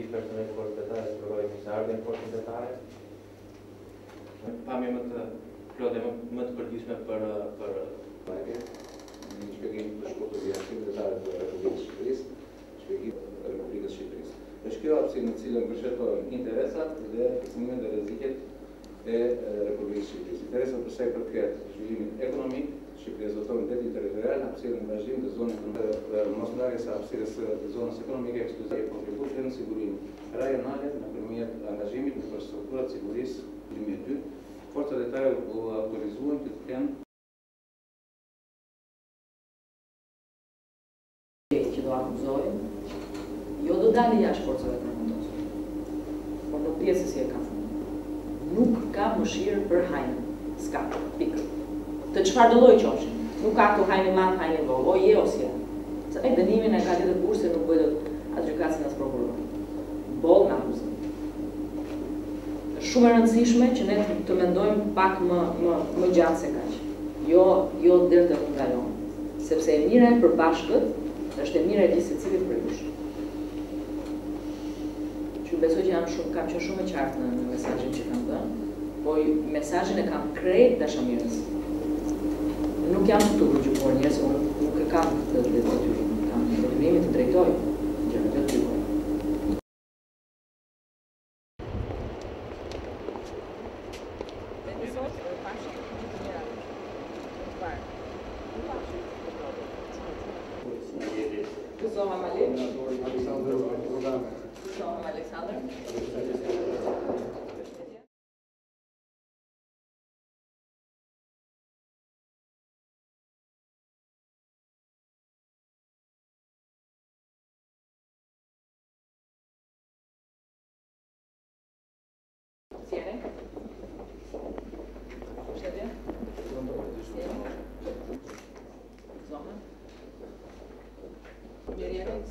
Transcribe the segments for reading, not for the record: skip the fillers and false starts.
gjithë personelit forcetare së provojë misardin forcetare. Pamje më të plode, më të përgjishme për... Në shpjegim të shkurtër të jashtësimit detare të Republikës Shqipërisë, shpjegim të Republikës Shqipërisë. Është kjo hapësirë në cilën përshëtohen interesat dhe fuqimet dhe rreziqet e Republikës Shqipërisë. Interesat përsa i përket zhvillimit ekonomik, Shqipëria zoton mbetjen territoriale, hapësirën e vazhdimit të zonës dhe mosndarjes së hapësirës së zonës ekonomike ekskluzive e kontributit në sigurinë rajonale nëpërmjet angazhimit në infrastrukturat e sigurisë 2002. Forcat detare u autorizuan që të kenë që do akuzojnë, jo do dali jashtë forcave të armatosura, por në pjesë si e ka thënë. Nuk ka mëshirë për hajnë, s'ka, pikë. Të çfarë do lloji qofshin, nuk ka këtu hajnë madh, hajnë vogël, o je ose ja. Sa ai dënimin e ka dhënë kurse nuk bëhet as gjykatës as prokurori. Boll nga akuzim. Është shumë e rëndësishme që ne të mendojmë pak më gjatë se kaq. Jo deri të ndalon, sepse e mira e përbashkët është e mira e gjithë secilit për jush. Që besoj që kam qenë shumë e qartë në mesazhin që kam dhënë, po mesazhin e kam krejt dashamirës. Nuk jam këtu për gjykuar njerëz, nuk e kam këtë detyrim, kam detyrimin të drejtoj gjërat e tyre.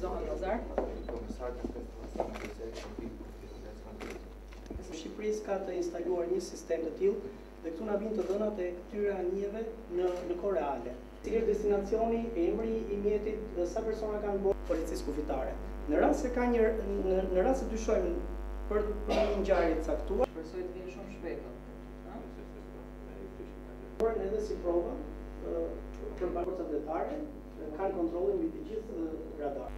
Zohan Lazar. Shqipërisë ka të instaluar një sistem të tillë dhe këtu na vijnë të dhënat e këtyre anijeve në kohë reale. Cili është destinacioni, emri i mjetit dhe sa persona kanë bërë policisë kufitare. Në rast se dyshojmë për një ngjarje të caktuar, shpresoj të vinë shumë shpejt. Por edhe si provë për forcat detare kanë kontrollin mbi të gjithë radarët.